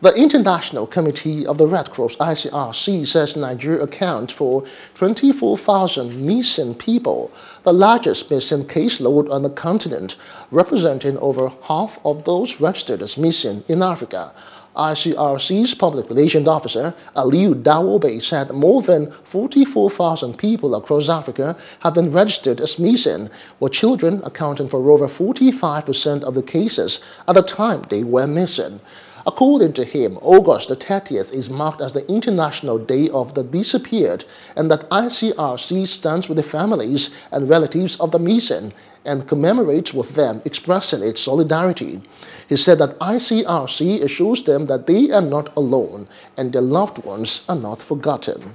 The International Committee of the Red Cross (ICRC) says Nigeria accounts for 24,000 missing people, the largest missing caseload on the continent, representing over half of those registered as missing in Africa. ICRC's public relations officer, Aliou Daoube, said more than 44,000 people across Africa have been registered as missing, with children accounting for over 45% of the cases at the time they were missing. According to him, August the 30th is marked as the International Day of the Disappeared, and that ICRC stands with the families and relatives of the missing and commemorates with them, expressing its solidarity. He said that ICRC assures them that they are not alone and their loved ones are not forgotten.